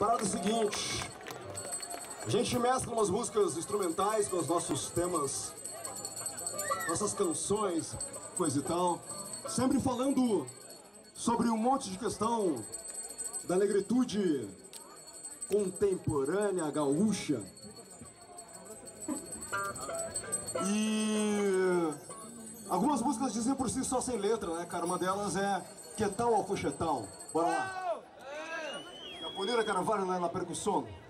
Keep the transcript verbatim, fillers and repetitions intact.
parada é o seguinte: a gente mescla umas músicas instrumentais com os nossos temas, nossas canções, coisa e tal, sempre falando sobre um monte de questão da negritude contemporânea gaúcha. E algumas músicas dizem por si só sem letra, né, cara? Uma delas é "Que tal Afoxetal?" Bora lá. A Polera Caravana na percussão.